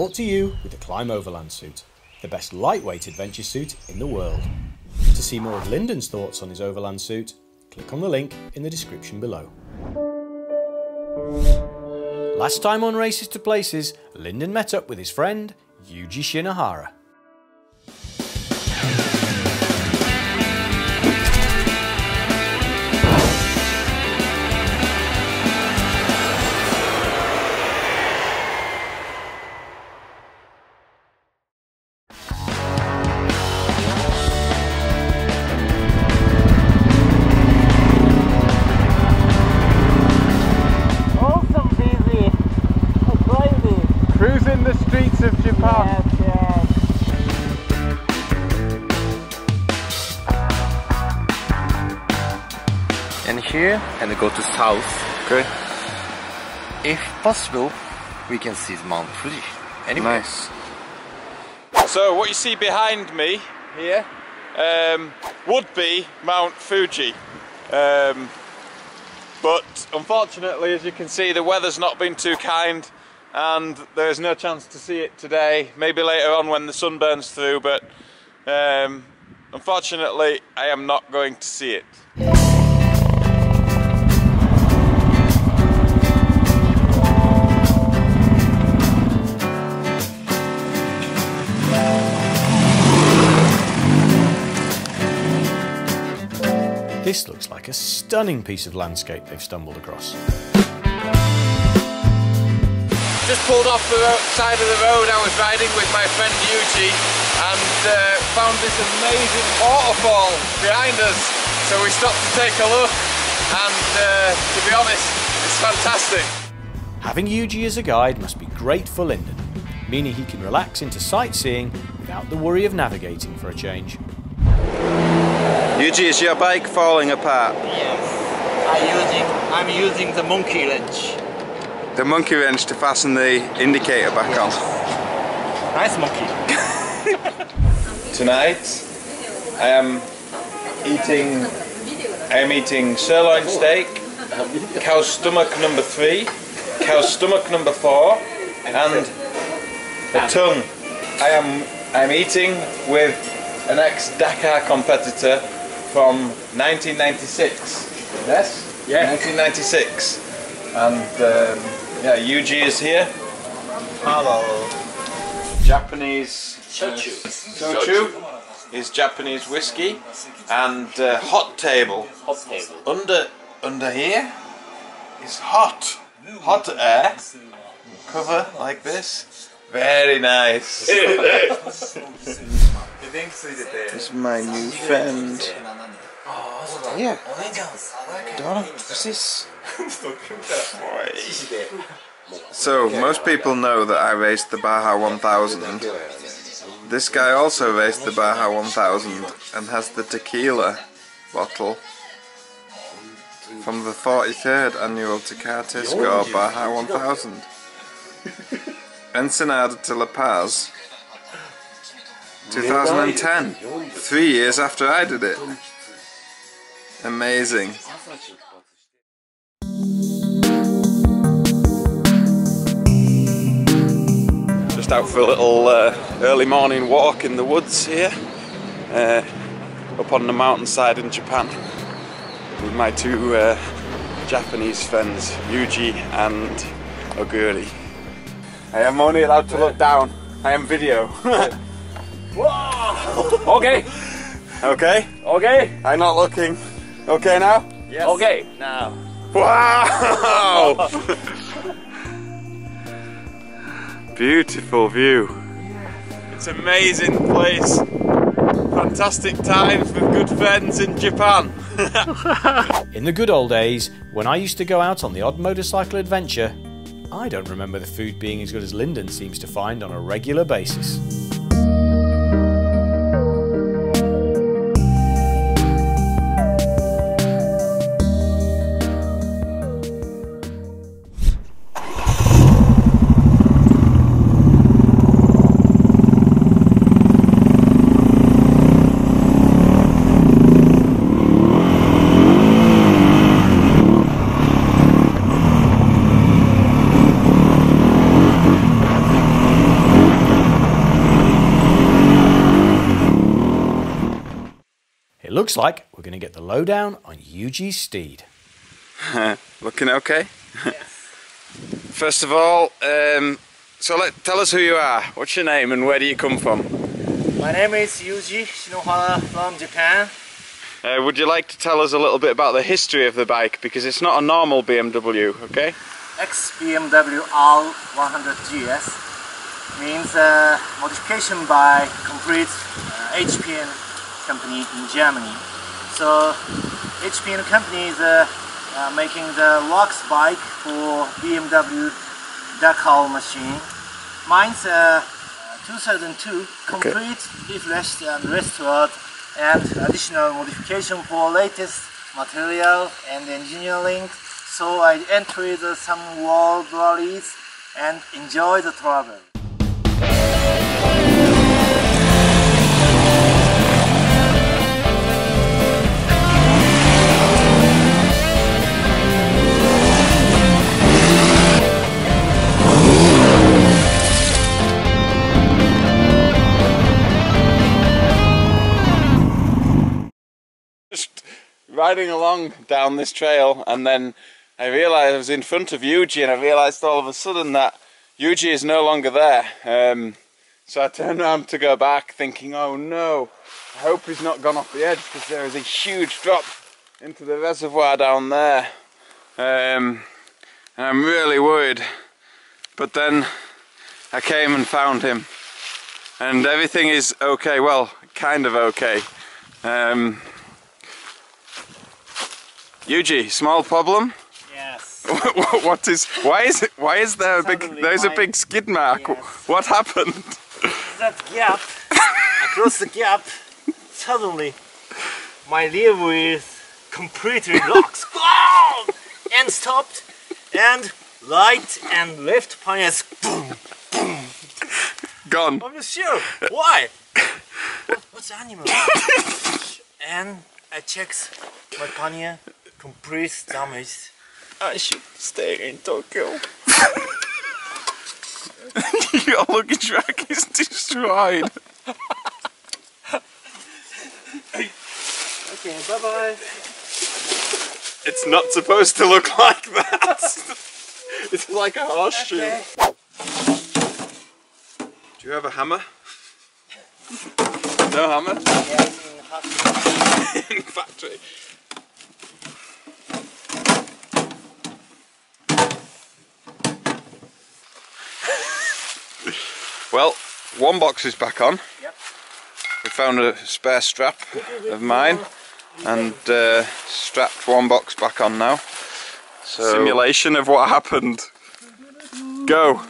brought to you with the Climb Overland suit, the best lightweight adventure suit in the world. To see more of Lyndon's thoughts on his Overland suit, click on the link in the description below. Last time on Races to Places, Lyndon met up with his friend Yuji Shinohara. And go to south. Okay. If possible, we can see the Mount Fuji. Anyway. Nice. So what you see behind me here would be Mount Fuji, but unfortunately, as you can see, the weather's not been too kind, and there's no chance to see it today. Maybe later on when the sun burns through, but unfortunately, I am not going to see it. This looks like a stunning piece of landscape they've stumbled across. Just pulled off the side of the road. I was riding with my friend Yuji and found this amazing waterfall behind us. So we stopped to take a look and to be honest, it's fantastic. Having Yuji as a guide must be great for Lyndon, meaning he can relax into sightseeing without the worry of navigating for a change. Yuji, is your bike falling apart? Yes, I'm using the monkey wrench. The monkey wrench to fasten the indicator back on. Nice monkey. Tonight I am eating sirloin steak, cow stomach number 3, cow stomach number 4, and a tongue. I'm eating with an ex-Dakar competitor from 1996. Yes? Yeah. 1996. And yeah, Yuji is here. Hello. Japanese shochu is Japanese whiskey, and hot table. Hot table. Under here is hot air cover like this. Very nice. This is my new friend. Yeah. Donna, what's this? So, most people know that I raced the Baja 1000. This guy also raced the Baja 1000 and has the tequila bottle from the 43rd annual Tecate Score Baja 1000. Ensenada to La Paz. 2010, 3 years after I did it. Amazing. Just out for a little early morning walk in the woods here, up on the mountainside in Japan, with my two Japanese friends, Yuji and Oguri. I am only allowed to look down, I am video. Whoa! Okay. Okay. Okay. I'm not looking. Okay now? Yes. Okay. Now. Wow! Beautiful view. Yeah. It's an amazing place. Fantastic times with good friends in Japan. In the good old days, when I used to go out on the odd motorcycle adventure, I don't remember the food being as good as Lyndon seems to find on a regular basis. Looks like we're going to get the lowdown on Yuji's steed. Looking okay? First of all, tell us who you are. What's your name and where do you come from? My name is Yuji Shinohara from Japan. Would you like to tell us a little bit about the history of the bike? Because it's not a normal BMW, okay? Ex-BMW R100GS means modification by complete HPN company in Germany. So HPN company is making the LOX bike for BMW Dachau machine. Mine's 2002, complete refreshed and restored, and additional modification for latest material and engineering. So I entered some world rallies and enjoy the travel. Riding along down this trail, and then I realised I was in front of Yuji, and I realised all of a sudden that Yuji is no longer there. So I turned around to go back thinking, oh no, I hope he's not gone off the edge, because there is a huge drop into the reservoir down there. And I'm really worried. But then I came and found him, and everything is okay, well, kind of okay. Yuji, small problem? Yes. Why is there a big skid mark? Yes. What happened? That gap, across the gap, suddenly my rear wheel completely rocks and stopped, and right and left panels boom, boom. Gone. I'm not sure. Why? What's the animal? And I checked my pannier. Complete damage. I should stay in Tokyo. Your luggage rack is destroyed. Okay, bye bye. It's not supposed to look like that. It's like a horseshoe. Okay. Do you have a hammer? No hammer? Yeah, it's in the factory. In the factory. Well, one box is back on. Yep. We found a spare strap of mine and strapped one box back on now. So simulation of what happened. Go!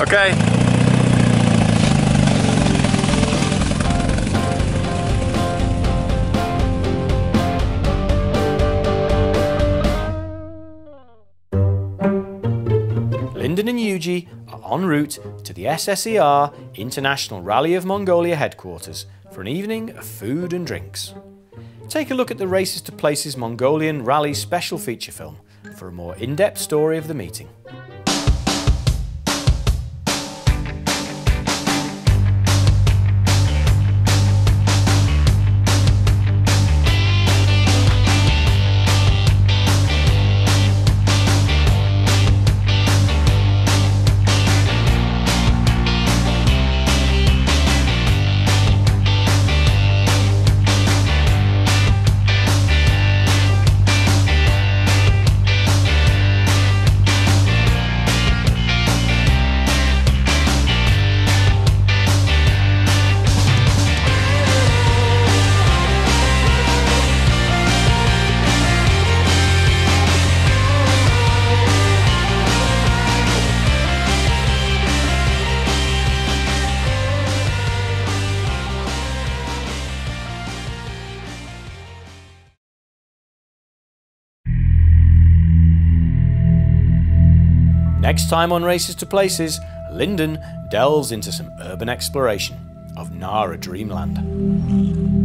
Okay. Lyndon and Yuji are en route to the SSER International Rally of Mongolia headquarters for an evening of food and drinks. Take a look at the Races to Places Mongolian Rally special feature film for a more in-depth story of the meeting. Next time on Races to Places, Lyndon delves into some urban exploration of Nara Dreamland.